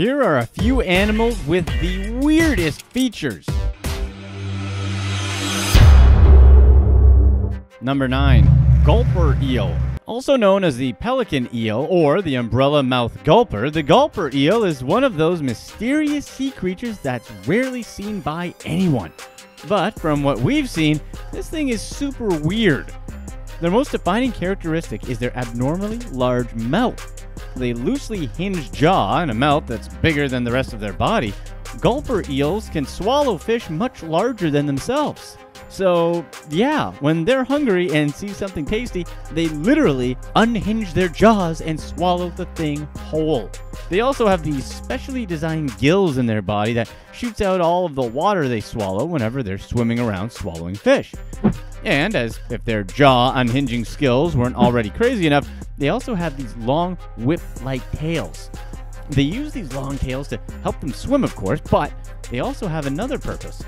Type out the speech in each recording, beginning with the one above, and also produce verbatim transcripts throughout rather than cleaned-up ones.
Here are a few animals with the weirdest features. Number nine. Gulper eel. Also known as the pelican eel or the umbrella mouth gulper, the gulper eel is one of those mysterious sea creatures that's rarely seen by anyone. But from what we've seen, this thing is super weird. Their most defining characteristic is their abnormally large mouth. With a loosely hinged jaw and a mouth that's bigger than the rest of their body, gulper eels can swallow fish much larger than themselves. So yeah, when they're hungry and see something tasty, they literally unhinge their jaws and swallow the thing whole. They also have these specially designed gills in their body that shoots out all of the water they swallow whenever they're swimming around swallowing fish. And as if their jaw unhinging skills weren't already crazy enough, they also have these long whip-like tails. They use these long tails to help them swim, of course, but they also have another purpose.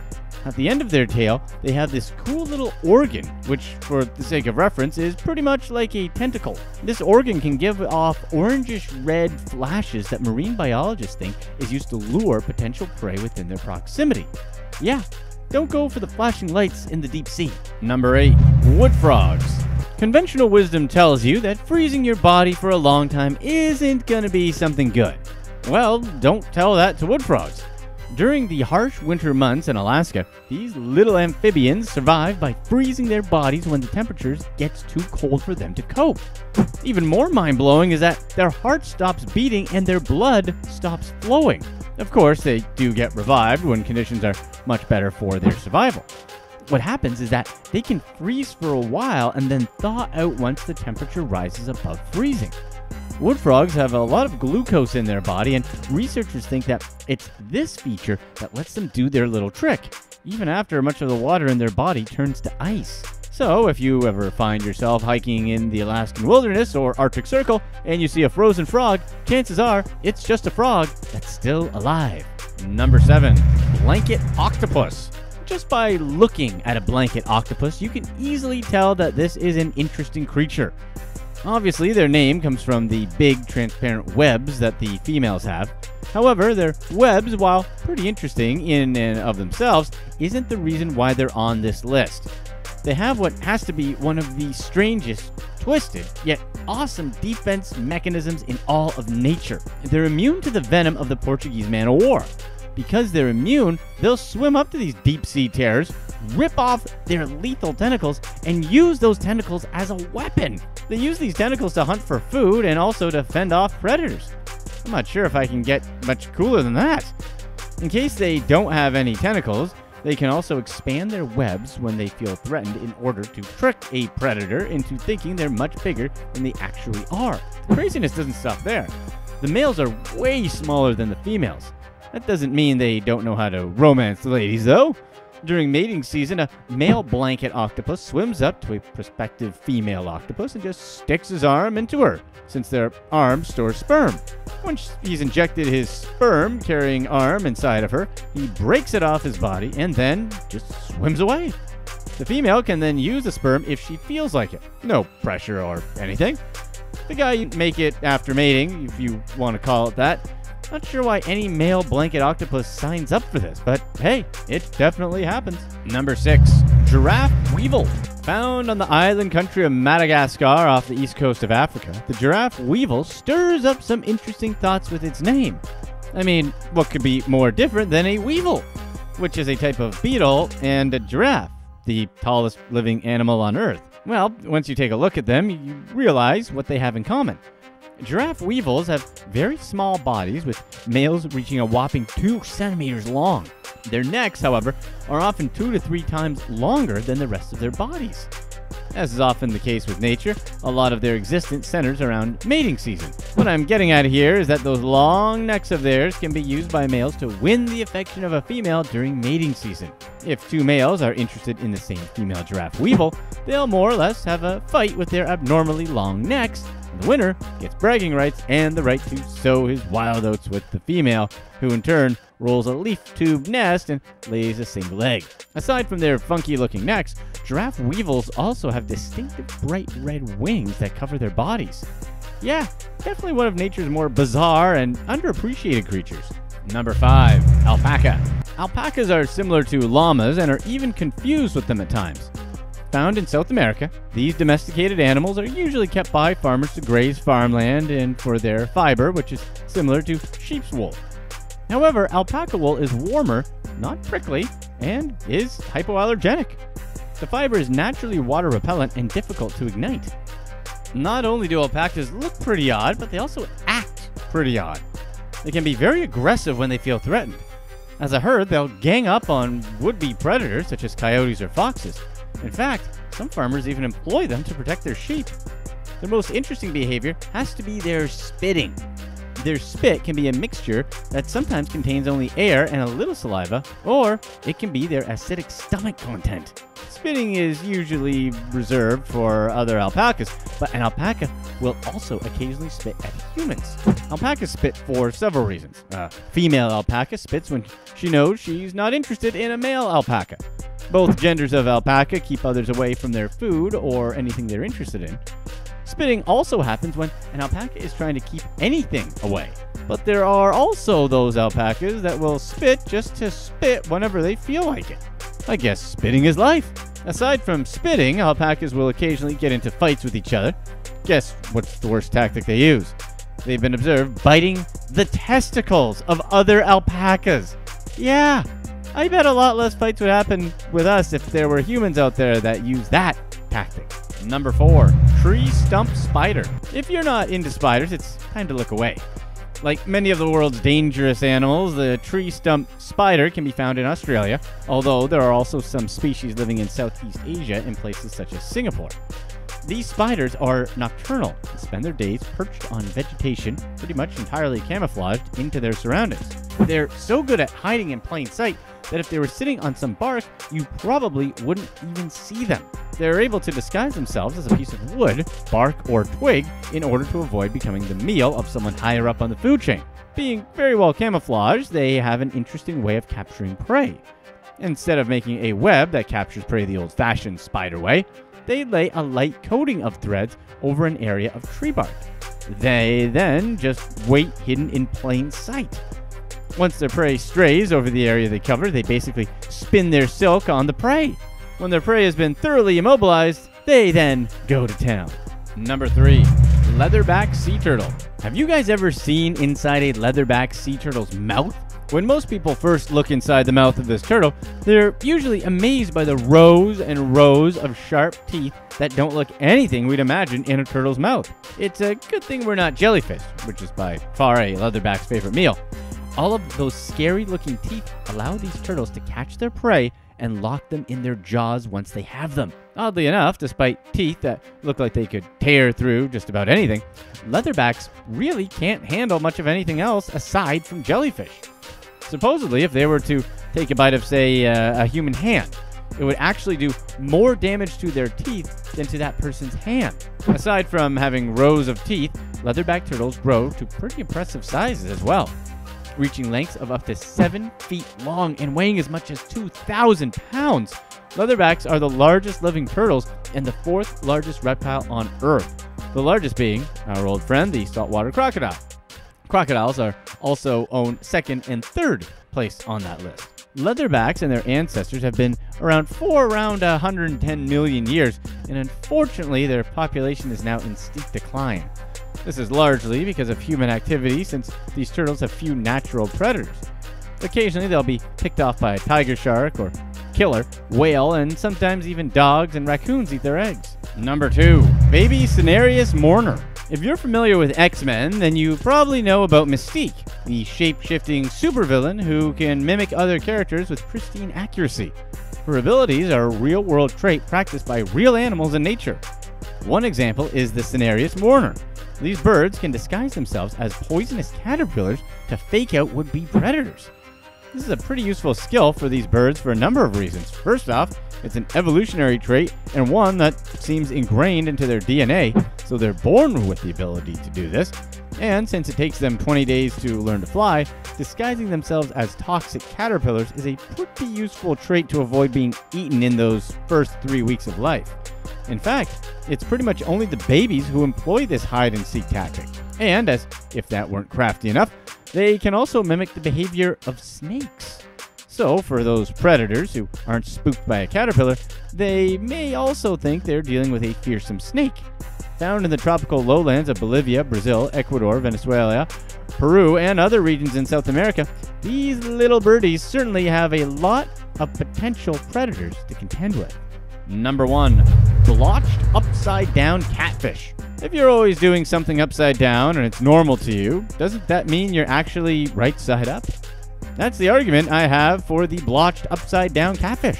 At the end of their tail, they have this cool little organ, which, for the sake of reference, is pretty much like a tentacle. This organ can give off orangish-red flashes that marine biologists think is used to lure potential prey within their proximity. Yeah, don't go for the flashing lights in the deep sea. Number eight. Wood frogs. Conventional wisdom tells you that freezing your body for a long time isn't gonna be something good. Well, don't tell that to wood frogs. During the harsh winter months in Alaska, these little amphibians survive by freezing their bodies when the temperatures gets too cold for them to cope. Even more mind-blowing is that their heart stops beating and their blood stops flowing. Of course, they do get revived when conditions are much better for their survival. What happens is that they can freeze for a while and then thaw out once the temperature rises above freezing. Wood frogs have a lot of glucose in their body, and researchers think that it's this feature that lets them do their little trick, even after much of the water in their body turns to ice. So if you ever find yourself hiking in the Alaskan wilderness or Arctic Circle and you see a frozen frog, chances are it's just a frog that's still alive. Number seven. Blanket octopus. Just by looking at a blanket octopus, you can easily tell that this is an interesting creature. Obviously, their name comes from the big, transparent webs that the females have. However, their webs, while pretty interesting in and of themselves, isn't the reason why they're on this list. They have what has to be one of the strangest, twisted, yet awesome defense mechanisms in all of nature. They're immune to the venom of the Portuguese man o' war. Because they're immune, they'll swim up to these deep-sea terrors, rip off their lethal tentacles, and use those tentacles as a weapon. They use these tentacles to hunt for food and also to fend off predators. I'm not sure if I can get much cooler than that. In case they don't have any tentacles, they can also expand their webs when they feel threatened in order to trick a predator into thinking they're much bigger than they actually are. The craziness doesn't stop there. The males are way smaller than the females. That doesn't mean they don't know how to romance the ladies, though. During mating season, a male blanket octopus swims up to a prospective female octopus and just sticks his arm into her, since their arm stores sperm. Once he's injected his sperm-carrying arm inside of her, he breaks it off his body and then just swims away. The female can then use the sperm if she feels like it. No pressure or anything. The guy you make it after mating, if you want to call it that. Not sure why any male blanket octopus signs up for this, but hey, it definitely happens. Number six. Giraffe weevil. Found on the island country of Madagascar off the east coast of Africa, the giraffe weevil stirs up some interesting thoughts with its name. I mean, what could be more different than a weevil, which is a type of beetle, and a giraffe, the tallest living animal on Earth? Well, once you take a look at them, you realize what they have in common. Giraffe weevils have very small bodies, with males reaching a whopping two centimeters long. Their necks, however, are often two to three times longer than the rest of their bodies. As is often the case with nature, a lot of their existence centers around mating season. What I'm getting at here is that those long necks of theirs can be used by males to win the affection of a female during mating season. If two males are interested in the same female giraffe weevil, they'll more or less have a fight with their abnormally long necks. The winner gets bragging rights and the right to sow his wild oats with the female, who in turn rolls a leaf tube nest and lays a single egg. Aside from their funky looking necks, giraffe weevils also have distinctive bright red wings that cover their bodies. Yeah, definitely one of nature's more bizarre and underappreciated creatures. Number five, alpaca. Alpacas are similar to llamas and are even confused with them at times. Found in South America, these domesticated animals are usually kept by farmers to graze farmland and for their fiber, which is similar to sheep's wool. However, alpaca wool is warmer, not prickly, and is hypoallergenic. The fiber is naturally water repellent and difficult to ignite. Not only do alpacas look pretty odd, but they also act pretty odd. They can be very aggressive when they feel threatened. As a herd, they'll gang up on would-be predators such as coyotes or foxes. In fact, some farmers even employ them to protect their sheep. Their most interesting behavior has to be their spitting. Their spit can be a mixture that sometimes contains only air and a little saliva, or it can be their acidic stomach content. Spitting is usually reserved for other alpacas, but an alpaca will also occasionally spit at humans. Alpacas spit for several reasons. A female alpaca spits when she knows she's not interested in a male alpaca. Both genders of alpaca keep others away from their food or anything they're interested in. Spitting also happens when an alpaca is trying to keep anything away. But there are also those alpacas that will spit just to spit whenever they feel like it. I guess spitting is life. Aside from spitting, alpacas will occasionally get into fights with each other. Guess what's the worst tactic they use? They've been observed biting the testicles of other alpacas. Yeah. I bet a lot less fights would happen with us if there were humans out there that use that tactic. Number four, tree stump spider. If you're not into spiders, it's time to look away. Like many of the world's dangerous animals, the tree stump spider can be found in Australia, although there are also some species living in Southeast Asia in places such as Singapore. These spiders are nocturnal and spend their days perched on vegetation, pretty much entirely camouflaged into their surroundings. They're so good at hiding in plain sight that if they were sitting on some bark, you probably wouldn't even see them. They're able to disguise themselves as a piece of wood, bark, or twig in order to avoid becoming the meal of someone higher up on the food chain. Being very well camouflaged, they have an interesting way of capturing prey. Instead of making a web that captures prey the old-fashioned spider way, they lay a light coating of threads over an area of tree bark. They then just wait hidden in plain sight. Once their prey strays over the area they cover, they basically spin their silk on the prey. When their prey has been thoroughly immobilized, they then go to town. Number three, leatherback sea turtle. Have you guys ever seen inside a leatherback sea turtle's mouth? When most people first look inside the mouth of this turtle, they're usually amazed by the rows and rows of sharp teeth that don't look anything we'd imagine in a turtle's mouth. It's a good thing we're not jellyfish, which is by far a leatherback's favorite meal. All of those scary-looking teeth allow these turtles to catch their prey and lock them in their jaws once they have them. Oddly enough, despite teeth that look like they could tear through just about anything, leatherbacks really can't handle much of anything else aside from jellyfish. Supposedly, if they were to take a bite of, say, uh, a human hand, it would actually do more damage to their teeth than to that person's hand. Aside from having rows of teeth, leatherback turtles grow to pretty impressive sizes as well, reaching lengths of up to seven feet long and weighing as much as two thousand pounds. Leatherbacks are the largest living turtles and the fourth largest reptile on Earth, the largest being our old friend, the saltwater crocodile. Crocodiles are also own second and third place on that list. Leatherbacks and their ancestors have been around for around one hundred ten million years, and unfortunately their population is now in steep decline. This is largely because of human activity, since these turtles have few natural predators. Occasionally, they'll be picked off by a tiger shark or killer whale, and sometimes even dogs and raccoons eat their eggs. Number two, baby Scenarius Mourner. If you're familiar with X-Men, then you probably know about Mystique, the shape-shifting supervillain who can mimic other characters with pristine accuracy. Her abilities are a real-world trait practiced by real animals in nature. One example is the Scenarius Mourner. These birds can disguise themselves as poisonous caterpillars to fake out would-be predators. This is a pretty useful skill for these birds for a number of reasons. First off, it's an evolutionary trait and one that seems ingrained into their D N A, so they're born with the ability to do this. And since it takes them twenty days to learn to fly, disguising themselves as toxic caterpillars is a pretty useful trait to avoid being eaten in those first three weeks of life. In fact, it's pretty much only the babies who employ this hide-and-seek tactic. And as if that weren't crafty enough, they can also mimic the behavior of snakes. So for those predators who aren't spooked by a caterpillar, they may also think they're dealing with a fearsome snake. Found in the tropical lowlands of Bolivia, Brazil, Ecuador, Venezuela, Peru, and other regions in South America, these little birdies certainly have a lot of potential predators to contend with. Number one, blotched upside down catfish. If you're always doing something upside down and it's normal to you, doesn't that mean you're actually right side up? That's the argument I have for the blotched upside down catfish.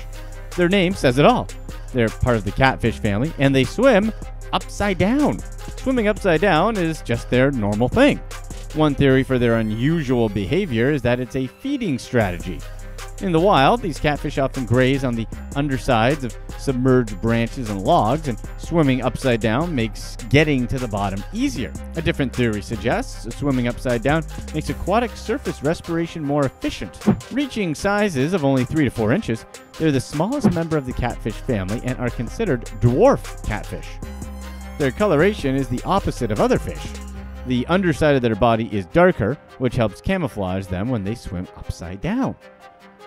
Their name says it all. They're part of the catfish family and they swim upside down. Swimming upside down is just their normal thing. One theory for their unusual behavior is that it's a feeding strategy. In the wild, these catfish often graze on the undersides of submerged branches and logs, and swimming upside down makes getting to the bottom easier. A different theory suggests swimming upside down makes aquatic surface respiration more efficient. Reaching sizes of only three to four inches, they're the smallest member of the catfish family and are considered dwarf catfish. Their coloration is the opposite of other fish. The underside of their body is darker, which helps camouflage them when they swim upside down.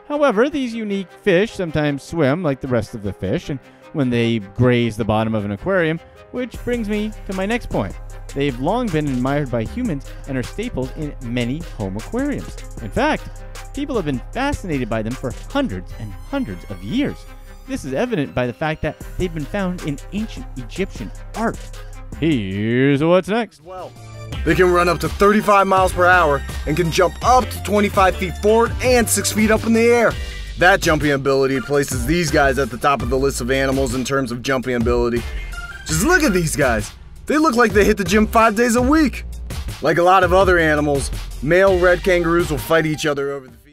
However, these unique fish sometimes swim like the rest of the fish, and when they graze the bottom of an aquarium, which brings me to my next point. They've long been admired by humans and are staples in many home aquariums. In fact, people have been fascinated by them for hundreds and hundreds of years. This is evident by the fact that they've been found in ancient Egyptian art. Here's what's next. Well, they can run up to thirty-five miles per hour and can jump up to twenty-five feet forward and six feet up in the air. That jumping ability places these guys at the top of the list of animals in terms of jumping ability. Just look at these guys. They look like they hit the gym five days a week. Like a lot of other animals, male red kangaroos will fight each other over the